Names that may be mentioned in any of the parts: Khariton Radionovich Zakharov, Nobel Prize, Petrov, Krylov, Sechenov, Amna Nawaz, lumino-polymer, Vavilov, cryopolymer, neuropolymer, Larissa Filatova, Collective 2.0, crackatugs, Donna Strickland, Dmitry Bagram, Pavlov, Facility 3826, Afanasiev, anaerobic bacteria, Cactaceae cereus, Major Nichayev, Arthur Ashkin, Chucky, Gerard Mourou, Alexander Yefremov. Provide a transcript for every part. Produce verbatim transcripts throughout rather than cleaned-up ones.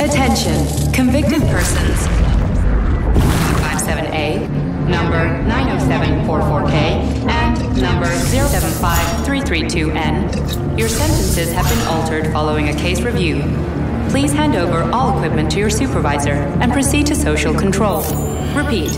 Attention, convicted persons. two five seven A, number nine oh seven four four K, and number zero seven five three three two N. Your sentences have been altered following a case review. Please hand over all equipment to your supervisor and proceed to social control. Repeat.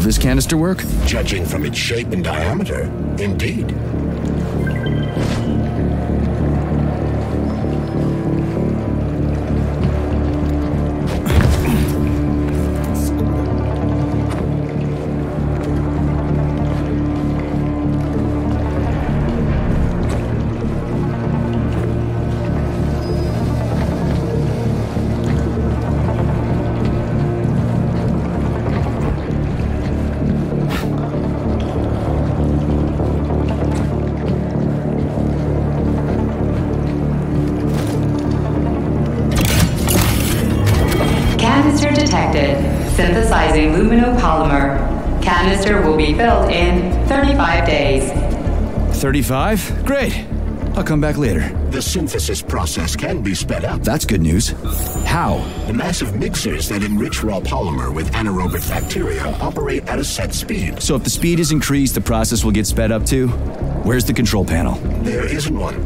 This canister work? Judging from its shape and diameter, indeed. Synthesizing lumino-polymer. Canister will be filled in thirty-five days. thirty-five? Great. I'll come back later. The synthesis process can be sped up. That's good news. How? The massive mixers that enrich raw polymer with anaerobic bacteria operate at a set speed. So if the speed is increased, the process will get sped up too? Where's the control panel? There isn't one.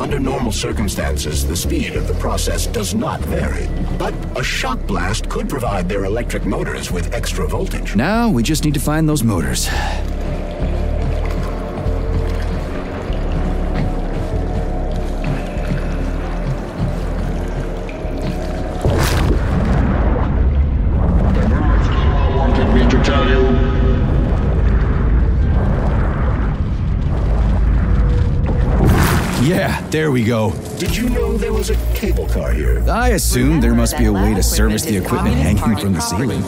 Under normal circumstances, the speed of the process does not vary. But a shock blast could provide their electric motors with extra voltage. Now we just need to find those motors. There we go. Did you know there was a cable car here? I assume there must be a way to service the equipment hanging from the ceiling.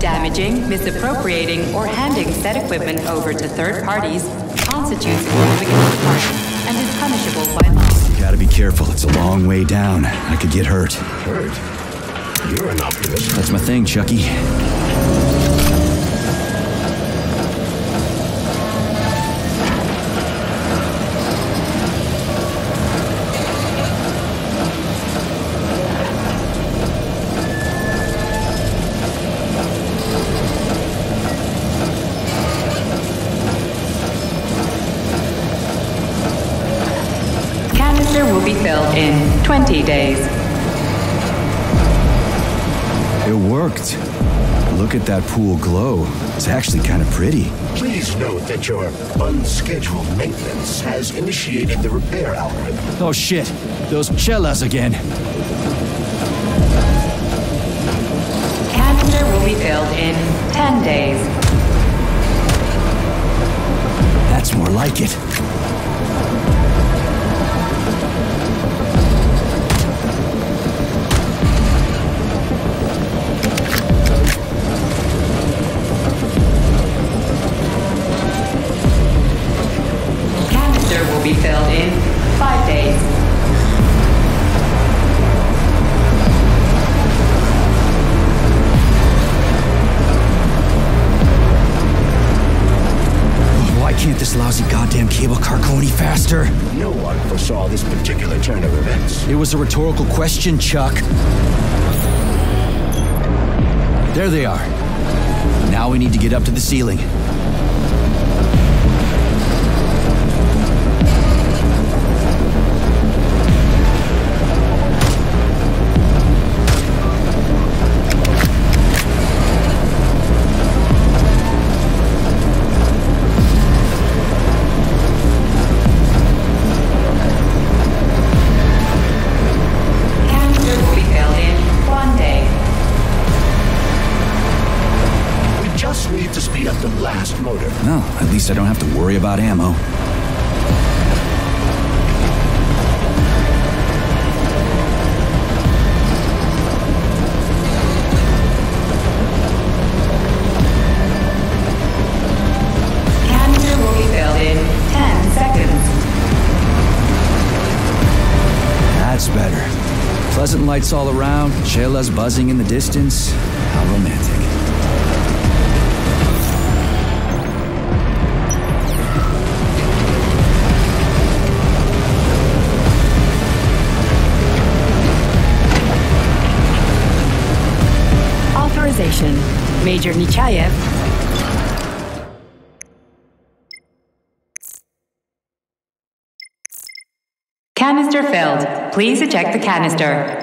Damaging, misappropriating, or handing said equipment over to third parties constitutes significant harm and is punishable by law. Gotta be careful. It's a long way down. I could get hurt. Hurt? You're an optimist. That's my thing, Chucky. In twenty days. It worked. Look at that pool glow. It's actually kind of pretty. Please note that your unscheduled maintenance has initiated the repair algorithm. Oh shit, those cellas again. Canister will be filled in ten days. That's more like it. Be filled in five days. this lousy goddamn cable car go any faster? No one foresaw this particular turn of events. It was a rhetorical question, Chuck. There they are. Now we need to get up to the ceiling. No, at least I don't have to worry about ammo. Capture will be filled in ten seconds. That's better. Pleasant lights all around, chelas buzzing in the distance. How romantic. Major Nichayev. Canister filled. Please eject the canister.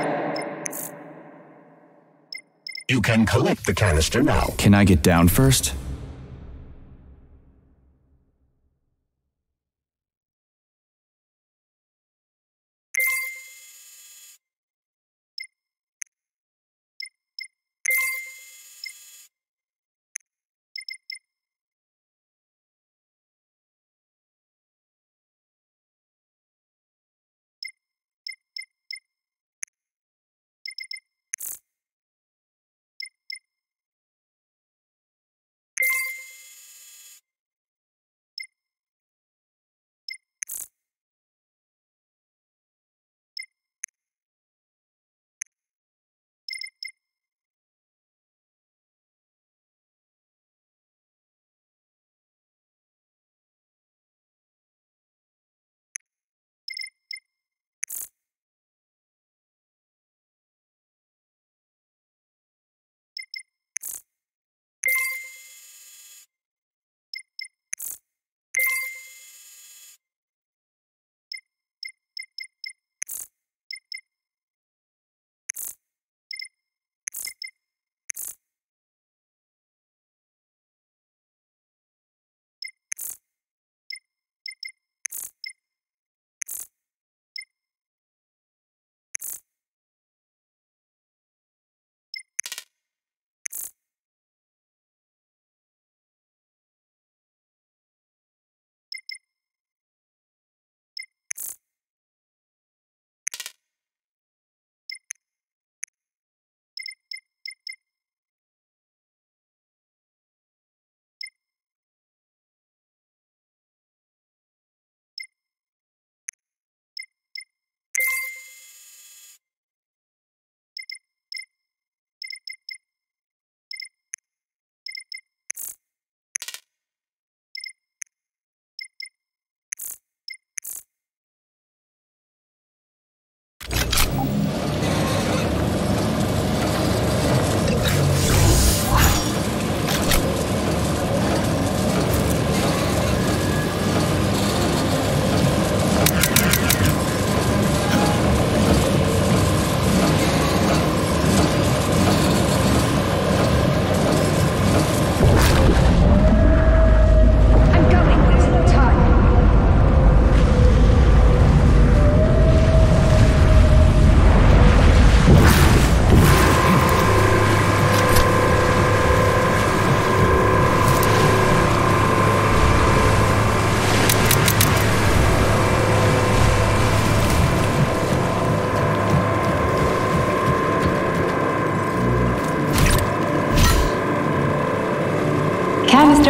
You can collect the canister now. Can I get down first?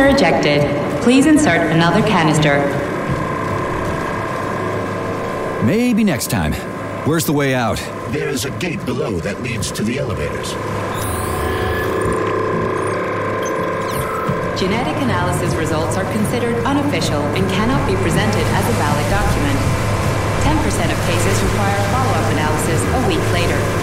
Ejected. Please insert another canister. Maybe next time. Where's the way out? There's a gate below that leads to the elevators. Genetic analysis results are considered unofficial and cannot be presented as a valid document. ten percent of cases require follow-up analysis a week later.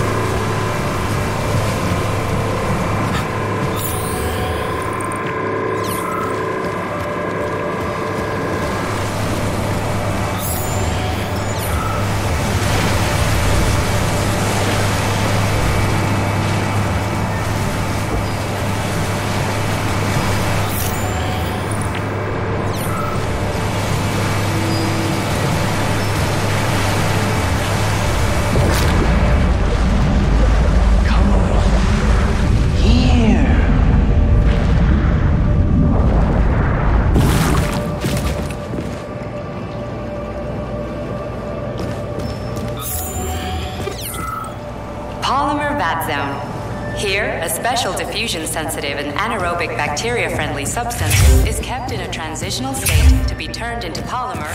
Special diffusion-sensitive and anaerobic bacteria-friendly substance is kept in a transitional state to be turned into polymer.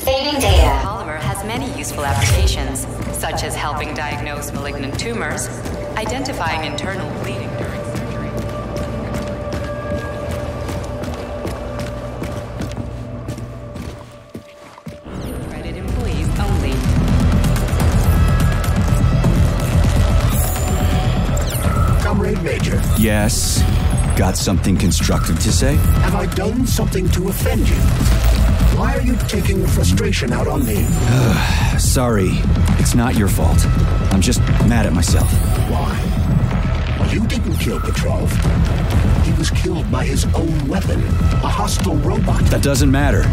Saving data. Polymer has many useful applications, such as helping diagnose malignant tumors, identifying internal bleeding during Yes. Got something constructive to say? Have I done something to offend you? Why are you taking the frustration out on me? Sorry. It's not your fault. I'm just mad at myself. Why? You didn't kill Petrov. He was killed by his own weapon, a hostile robot. That doesn't matter.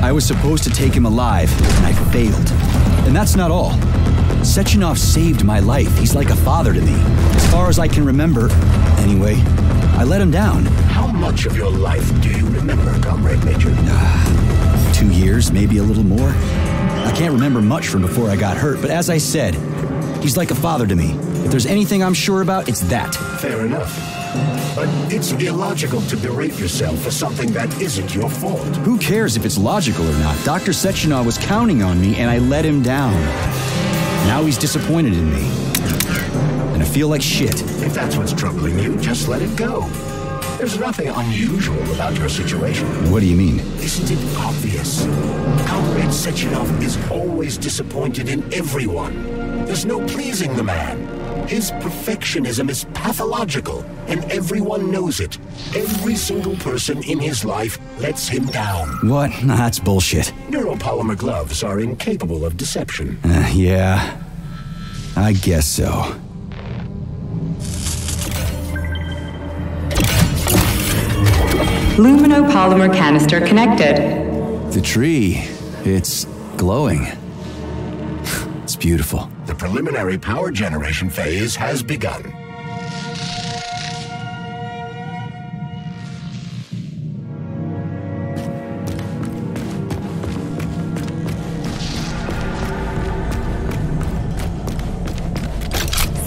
I was supposed to take him alive, and I failed. And that's not all. Sechenov saved my life. He's like a father to me. As far as I can remember, anyway, I let him down. How much of your life do you remember, Comrade Major? Uh, two years, maybe a little more. I can't remember much from before I got hurt, but as I said, he's like a father to me. If there's anything I'm sure about, it's that. Fair enough. But it's illogical to berate yourself for something that isn't your fault. Who cares if it's logical or not? Doctor Sechenov was counting on me, and I let him down. Now he's disappointed in me, and I feel like shit. If that's what's troubling you, just let it go. There's nothing unusual about your situation. What do you mean? Isn't it obvious? Comrade Sechenov is always disappointed in everyone. There's no pleasing the man. His perfectionism is pathological, and everyone knows it. Every single person in his life lets him down. What? Nah, that's bullshit. Neuropolymer gloves are incapable of deception. Uh, yeah, I guess so. Lumino-polymer canister connected. The tree, it's glowing. It's beautiful. The preliminary power generation phase has begun.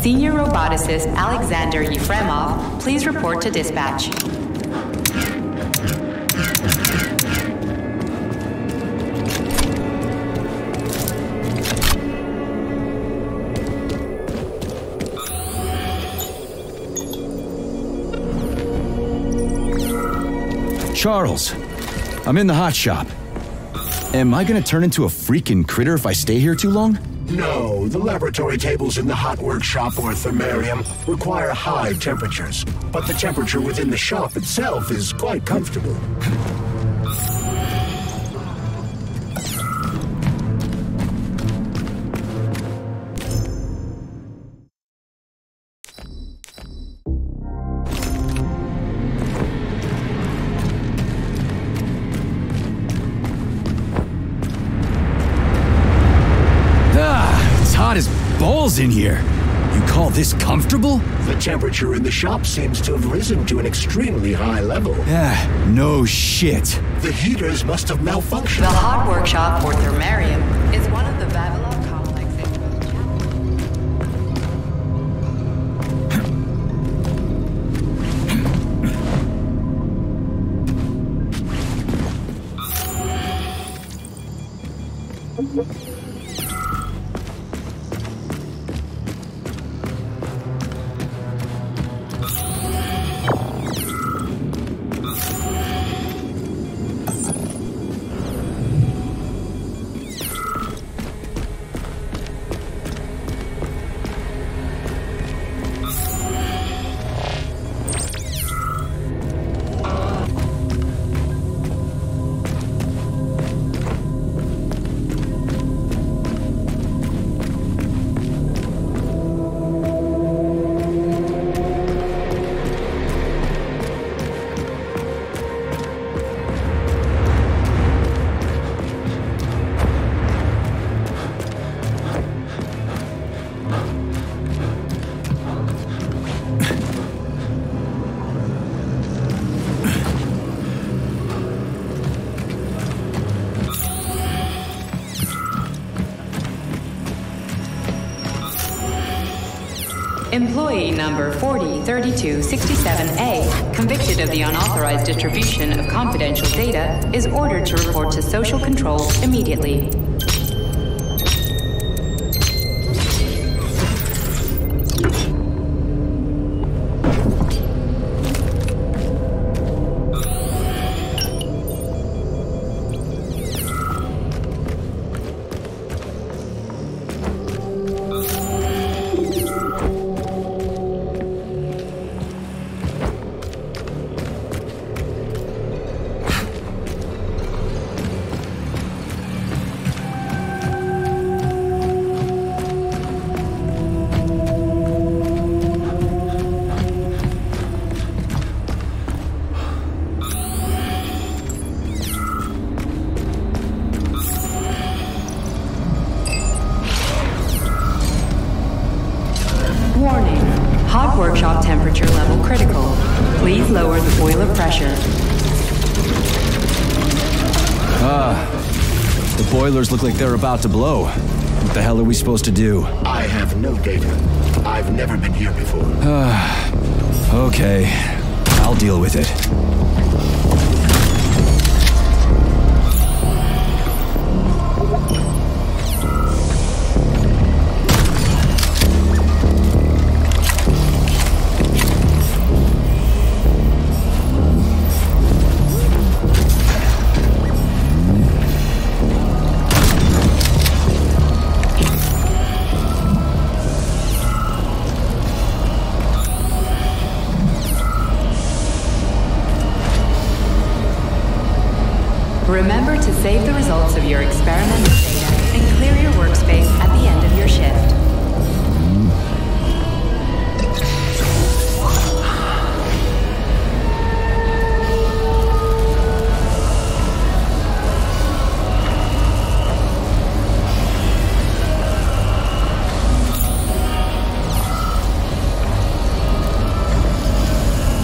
Senior roboticist Alexander Yefremov, please report to dispatch. Charles, I'm in the hot shop. Am I gonna turn into a freaking critter if I stay here too long? No, the laboratory tables in the hot workshop or thermarium require high temperatures, but the temperature within the shop itself is quite comfortable. In here. You call this comfortable? The temperature in the shop seems to have risen to an extremely high level. Yeah, no shit. The heaters must have malfunctioned. The hot workshop or thermarium is one of the Vavilov Employee number forty thirty-two sixty-seven A, convicted of the unauthorized distribution of confidential data, is ordered to report to social control immediately. Look like they're about to blow. What the hell are we supposed to do? I have no data. I've never been here before. Okay, I'll deal with it. Save the results of your experimental data and clear your workspace at the end of your shift.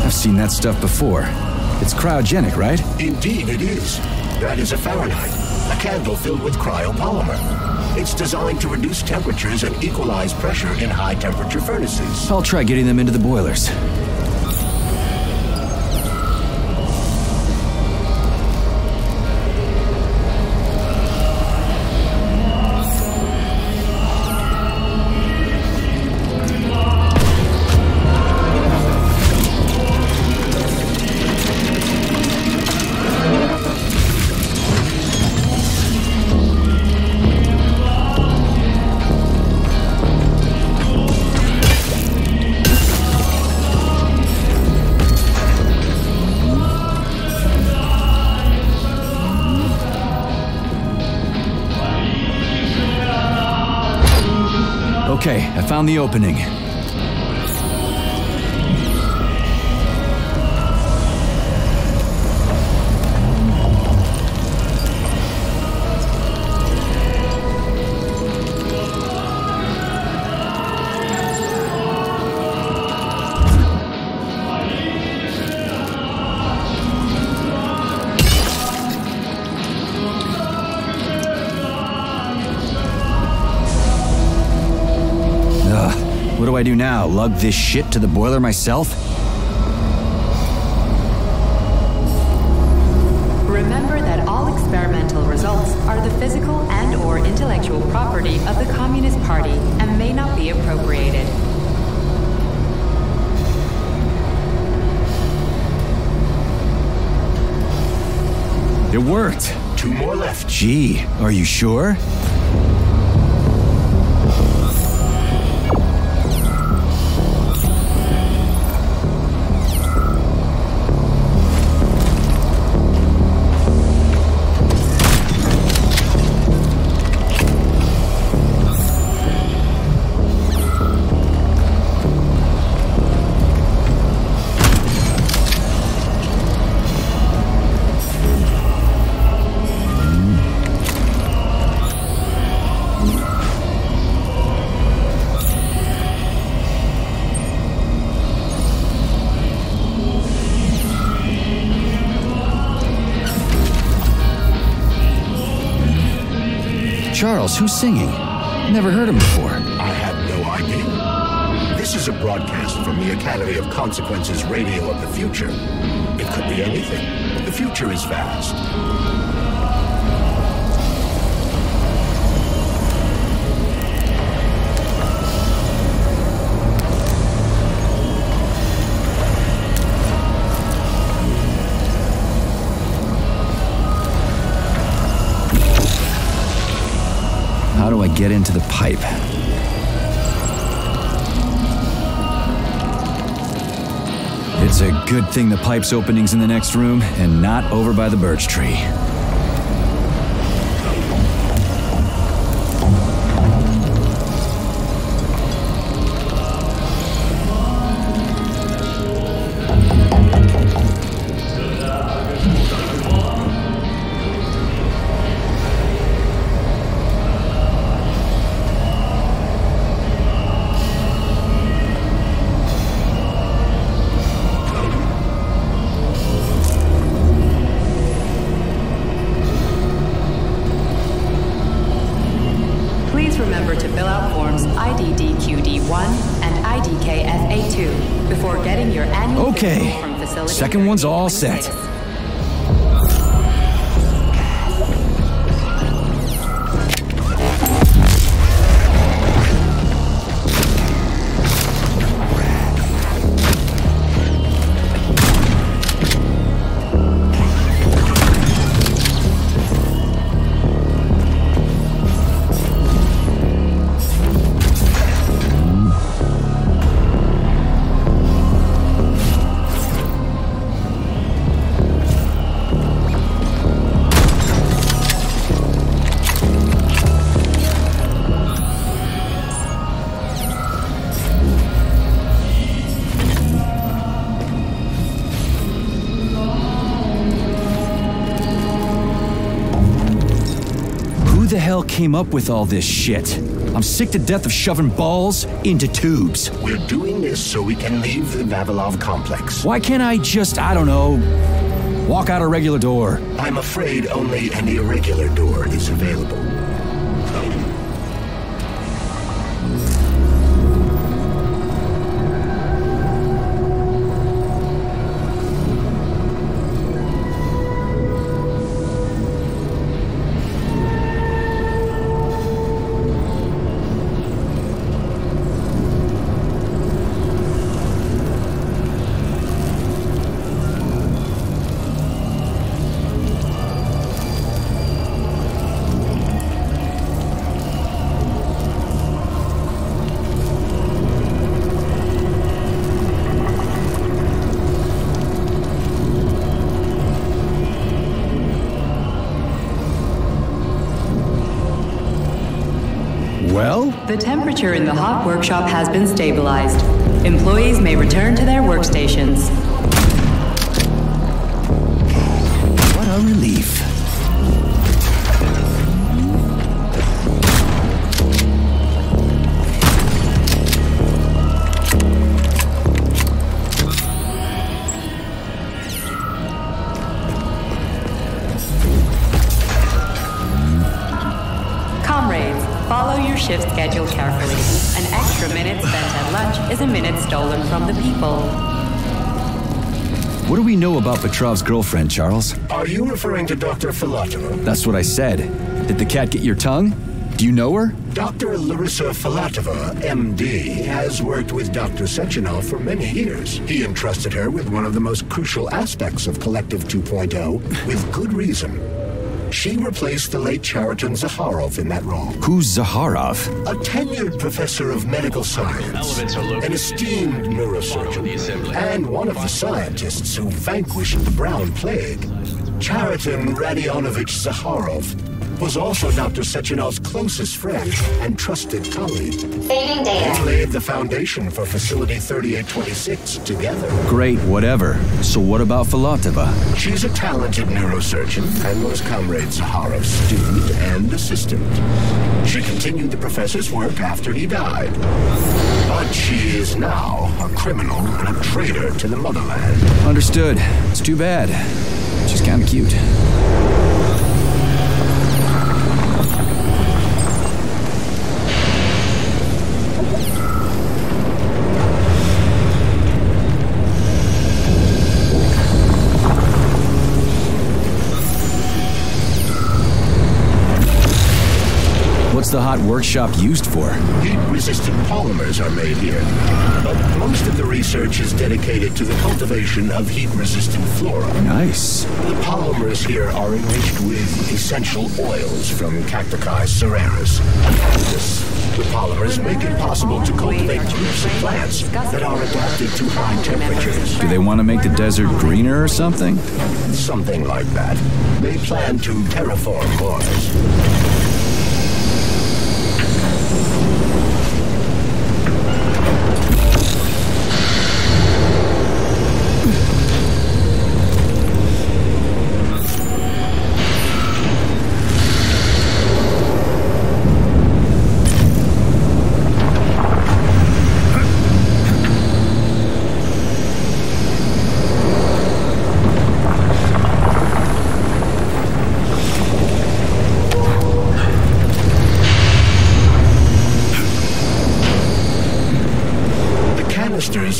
I've seen that stuff before. It's cryogenic, right? Indeed it is. That is a Fahrenheit, a candle filled with cryopolymer. It's designed to reduce temperatures and equalize pressure in high-temperature furnaces. I'll try getting them into the boilers. Found the opening. What do I do now? Lug this shit to the boiler myself? Remember that all experimental results are the physical and or intellectual property of the Communist Party and may not be appropriated. It worked. Two more left. Gee, are you sure? Charles, who's singing? Never heard him before. I have no idea. This is a broadcast from the Academy of Consequences Radio of the Future. It could be anything. The future is vast. How do I get into the pipe? It's a good thing the pipe's opening's in the next room and not over by the birch tree. Second one's all set. Came up with all this shit. I'm sick to death of shoving balls into tubes. We're doing this so we can leave the Vavilov complex. Why can't I just, I don't know, walk out a regular door? I'm afraid only an irregular door is available. The temperature in the hot workshop has been stabilized. Employees may return to their workstations. What a relief. Shift schedule carefully. An extra minute spent at lunch is a minute stolen from the people. What do we know about Petrov's girlfriend, Charles? Are you referring to Doctor Filatova? That's what I said. Did the cat get your tongue? Do you know her? Doctor Larissa Filatova, M D, has worked with Doctor Sechenov for many years. He entrusted her with one of the most crucial aspects of Collective two point oh, with good reason. She replaced the late Khariton Zakharov in that role. Who's Zakharov? A tenured professor of medical science, an esteemed neurosurgeon, and one of the scientists who vanquished the Brown Plague. Khariton Radionovich Zakharov was also Doctor Sechenov's closest friend and trusted colleague. Saving data. They laid the foundation for Facility thirty-eight twenty-six together. Great, whatever. So what about Filatova? She's a talented neurosurgeon and was Comrade Zakharov's student and assistant. She continued the professor's work after he died. But she is now a criminal and a traitor to the motherland. Understood. It's too bad. She's kind of cute. What's the hot workshop used for? Heat-resistant polymers are made here, but most of the research is dedicated to the cultivation of heat-resistant flora. Nice. The polymers here are enriched with essential oils from Cactaceae cereus. The polymers make it possible to cultivate groups of plants that are adapted to high temperatures. Do they want to make the desert greener or something? Something like that. They plan to terraform Mars.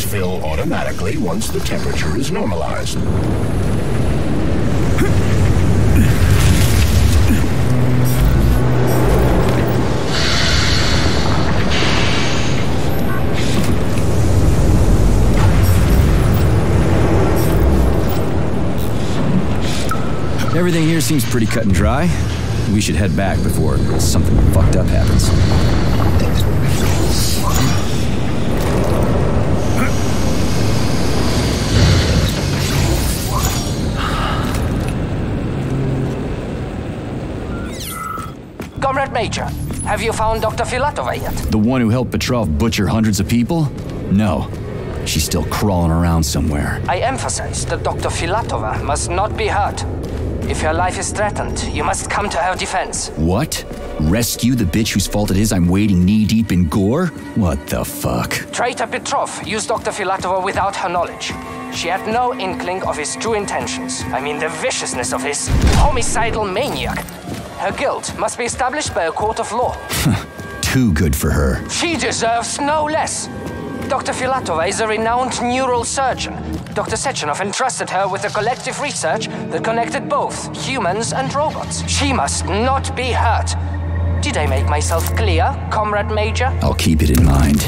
Fill automatically once the temperature is normalized. Everything here seems pretty cut and dry. We should head back before something fucked up happens. Comrade Major, have you found Doctor Filatova yet? The one who helped Petrov butcher hundreds of people? No. She's still crawling around somewhere. I emphasize that Doctor Filatova must not be hurt. If her life is threatened, you must come to her defense. What? Rescue the bitch whose fault it is I'm wading knee-deep in gore? What the fuck? Traitor Petrov used Doctor Filatova without her knowledge. She had no inkling of his true intentions. I mean the viciousness of his homicidal maniac. Her guilt must be established by a court of law. Too good for her. She deserves no less. Doctor Filatova is a renowned neural surgeon. Doctor Sechenov entrusted her with the collective research that connected both humans and robots. She must not be hurt. Did I make myself clear, Comrade Major? I'll keep it in mind.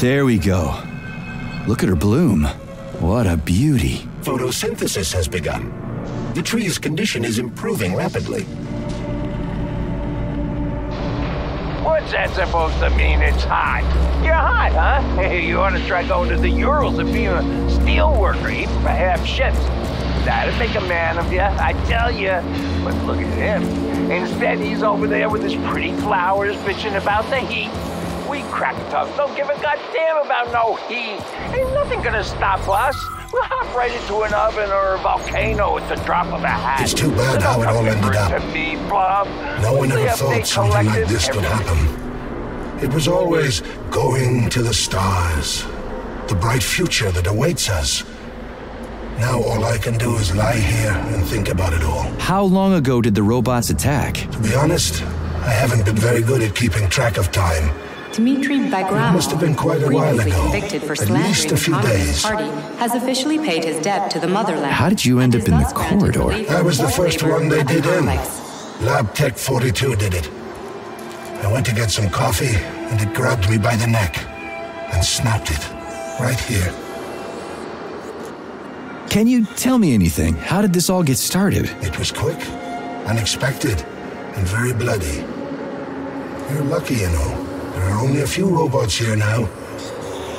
There we go. Look at her bloom. What a beauty. Photosynthesis has begun. The tree's condition is improving rapidly. What's that supposed to mean? It's hot. You're hot, huh? Hey, you ought to try going to the Urals and being a steel worker, even for half shifts. That'd make a man of you, I tell you. But look at him. Instead, he's over there with his pretty flowers bitching about the heat. We crackatugs don't give a goddamn about no heat. Ain't nothing gonna stop us. We'll hop right into an oven or a volcano at the drop of a hat. It's too bad how it all ended up. Me, no one ever thought something like this could happen. It was always going to the stars. The bright future that awaits us. Now all I can do is lie here and think about it all. How long ago did the robots attack? To be honest, I haven't been very good at keeping track of time. Dmitry Bagram, must have been quite a while ago, convicted for at least a few days, party, has officially paid his debt to the motherland. How did you end up in the corridor? I was the first one they did in. Lab Tech forty-two did it. I went to get some coffee, and it grabbed me by the neck and snapped it right here. Can you tell me anything? How did this all get started? It was quick, unexpected, and very bloody. You're lucky, you know. There are only a few robots here now.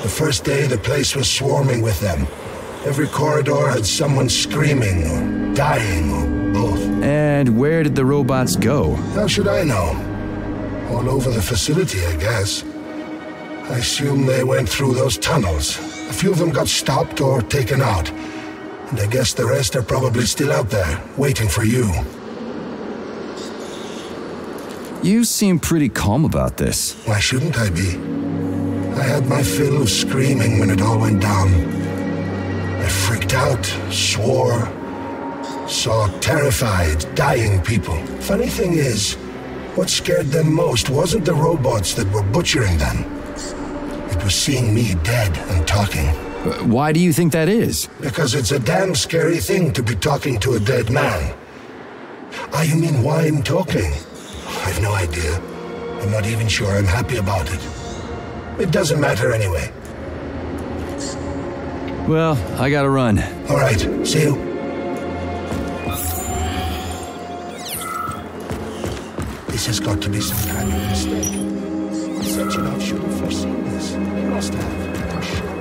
The first day, the place was swarming with them. Every corridor had someone screaming or dying or both. And where did the robots go? How should I know? All over the facility, I guess. I assume they went through those tunnels. A few of them got stopped or taken out. And I guess the rest are probably still out there, waiting for you. You seem pretty calm about this. Why shouldn't I be? I had my fill of screaming when it all went down. I freaked out, swore, saw terrified, dying people. Funny thing is, What scared them most wasn't the robots that were butchering them. It was seeing me dead and talking. Why do you think that is? Because it's a damn scary thing to be talking to a dead man. Ah, you mean why I'm talking? I've no idea. I'm not even sure I'm happy about it. It doesn't matter anyway. Well, I gotta run. All right, see you. This has got to be some kind of mistake. Sechenov should have foreseen this. He must have. I'm sure.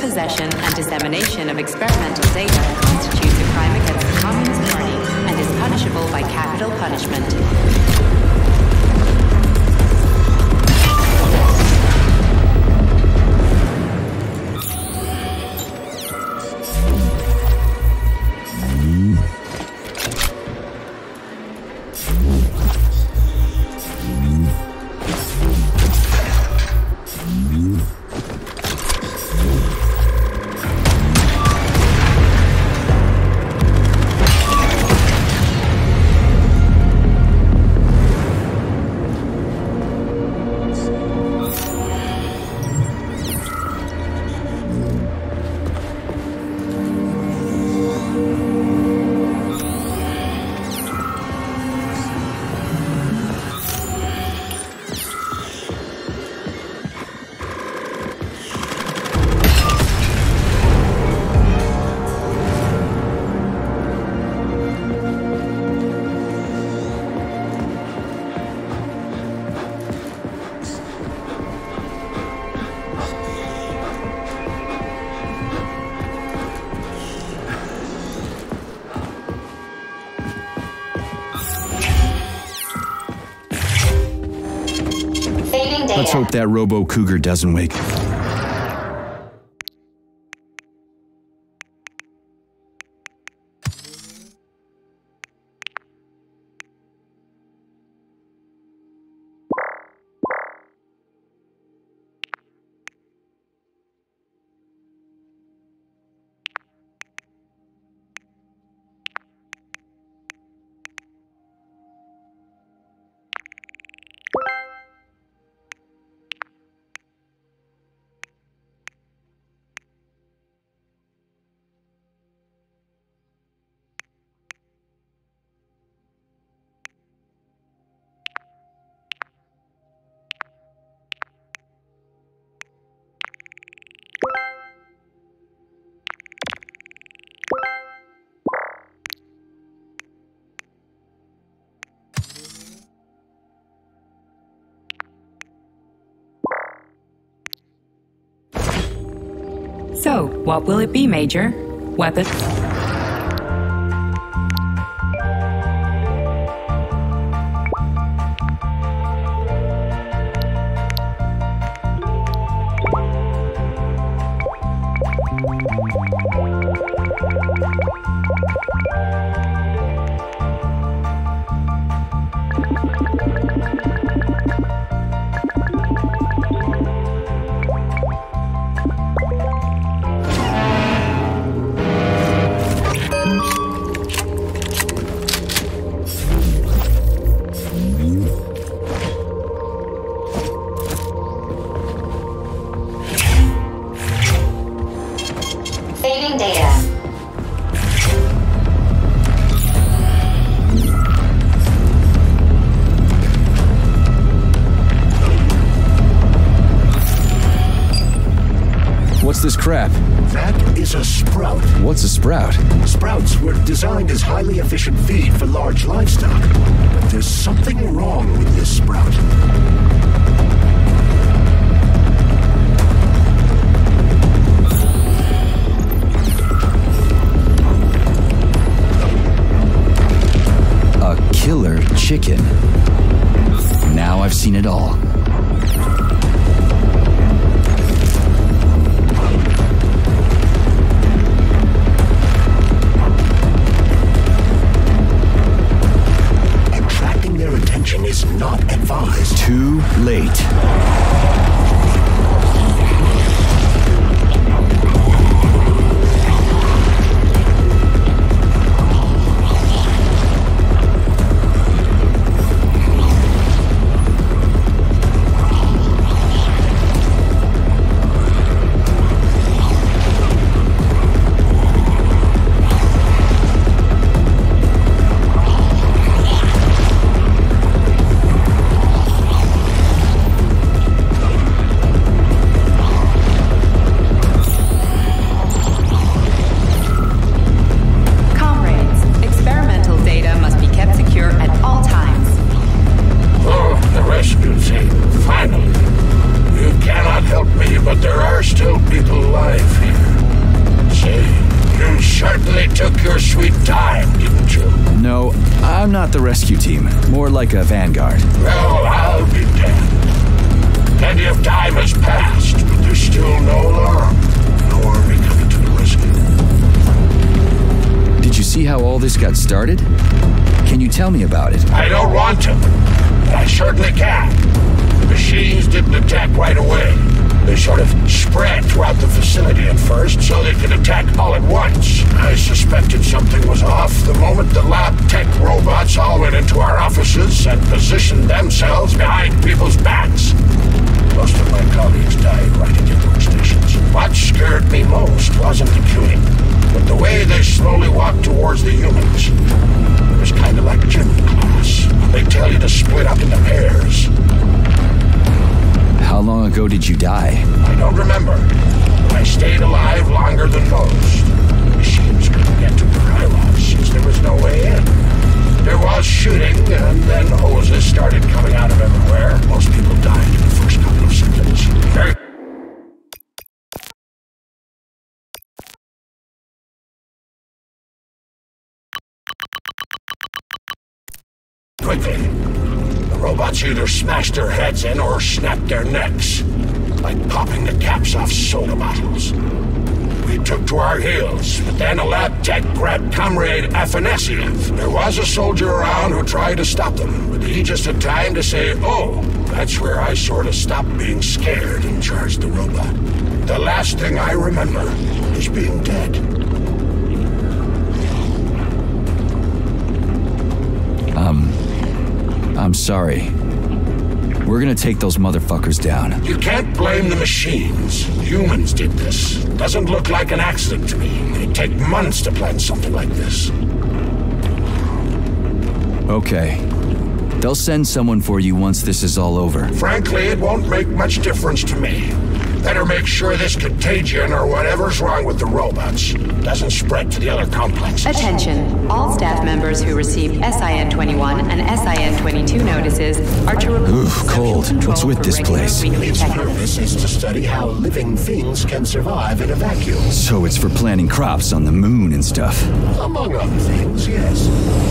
Possession and dissemination of experimental data constitutes a crime against the common learning and is punishable by capital punishment. Let's hope that robo-cougar doesn't wake. So, what will it be, Major? Weapon? this crap? That is a sprout. What's a sprout? Sprouts were designed as highly efficient feed for large livestock. But there's something wrong with this sprout. A killer chicken. Now I've seen it all. Is not advised. Too late. Like a vanguard. Well, I'll be damned. Plenty of time has passed, but there's still no alarm. No army coming to the rescue. Did you see how all this got started? Can you tell me about it? I don't want to. But I certainly can. The machines didn't attack right away. They sort of spread throughout the facility at first so they could attack all at once. I suspected something was off the moment the lab tech robots all went into our offices and positioned themselves behind people's backs. Most of my colleagues died right at the work stations. What scared me most wasn't the killing, but the way they slowly walked towards the humans. It was kind of like gym class. They tell you to split up into pairs. How long ago did you die? I don't remember. I stayed alive longer than most. The machines couldn't get to Krylov since there was no way in. There was shooting, and then hoses started coming out of everywhere. Most people died in the first couple of seconds. Very quickly. Robots either smashed their heads in or snapped their necks, like popping the caps off soda bottles. We took to our heels, but then a lab tech grabbed Comrade Afanasiev. There was a soldier around who tried to stop them, but he just had time to say, oh, that's where I sort of stopped being scared and charged the robot. The last thing I remember is being dead. Um... I'm sorry. We're gonna take those motherfuckers down. You can't blame the machines. Humans did this. Doesn't look like an accident to me. It'd take months to plan something like this. Okay. They'll send someone for you once this is all over. Frankly, it won't make much difference to me. Better make sure this contagion or whatever's wrong with the robots doesn't spread to the other complexes. Attention. All staff members who received S I N twenty-one and S I N twenty-two notices are to report. Oof, cold. What's with this place? Its purpose is to study how living things can survive in a vacuum. So it's for planting crops on the moon and stuff. Among other things, yes.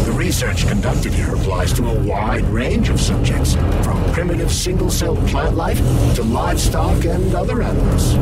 The research conducted here applies to a wide range of subjects, from primitive single-cell plant life to livestock and other animals.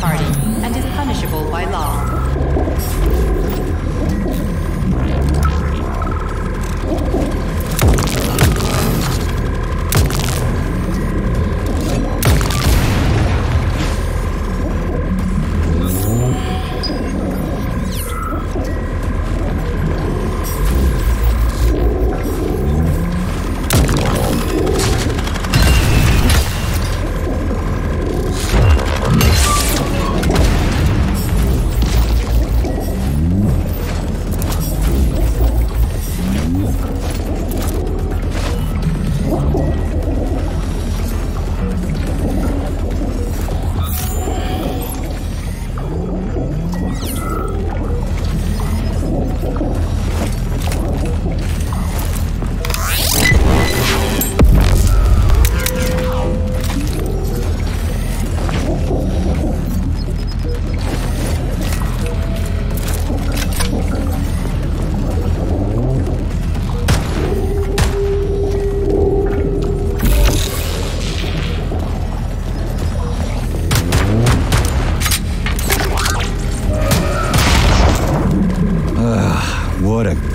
party and is punishable by law.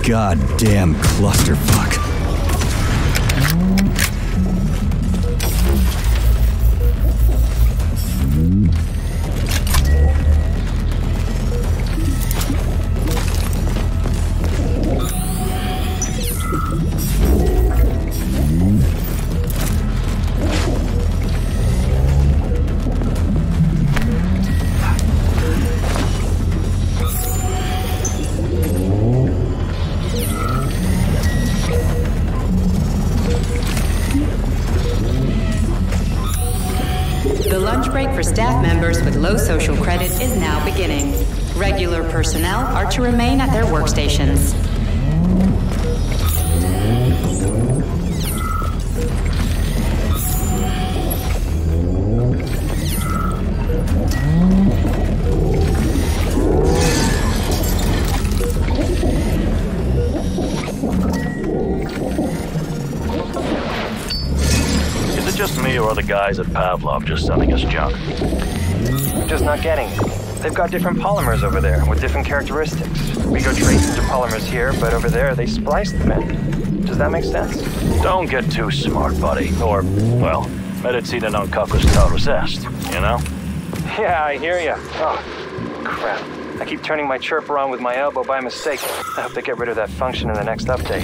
God damn clusterfuck. Low social credit is now beginning. Regular personnel are to remain at their workstations. Is it just me or are the guys at Pavlov just sending us junk? Just not getting it. They've got different polymers over there with different characteristics. We go tracing to polymers here, but over there they splice them in. Does that make sense? Don't get too smart, buddy. Or, well, medicina non cactus est, you know? Yeah, I hear ya. Oh, crap. I keep turning my chirper on with my elbow by mistake. I hope they get rid of that function in the next update.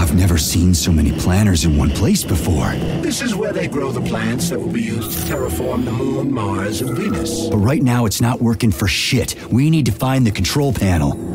I've never seen so many planters in one place before. This is where they grow the plants that will be used to terraform the Moon, Mars, and Venus. But right now it's not working for shit. We need to find the control panel.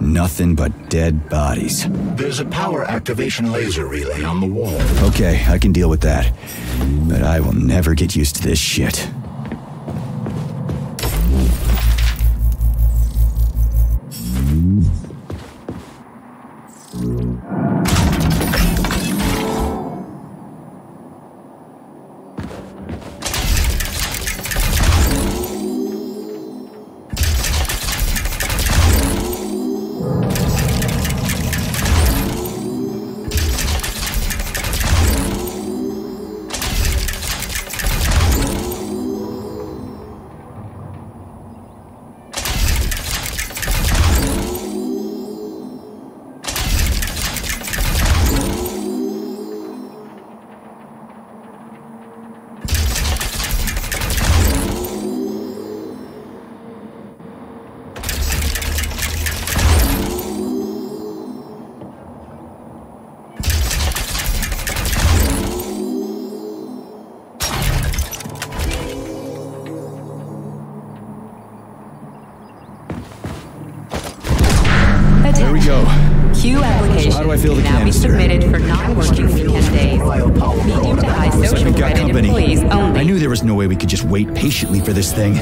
Nothing but dead bodies. There's a power activation laser relay on the wall. Okay, I can deal with that. But I will never get used to this shit. Wait patiently for this thing.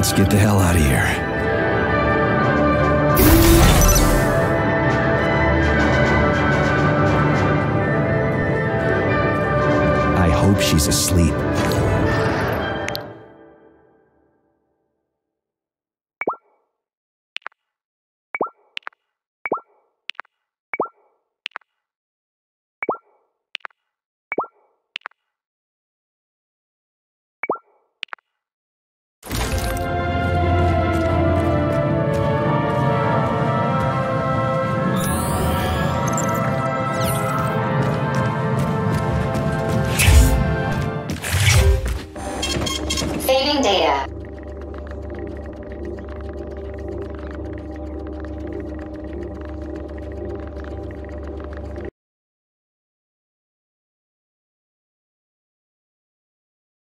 Let's get the hell out of here. She's asleep.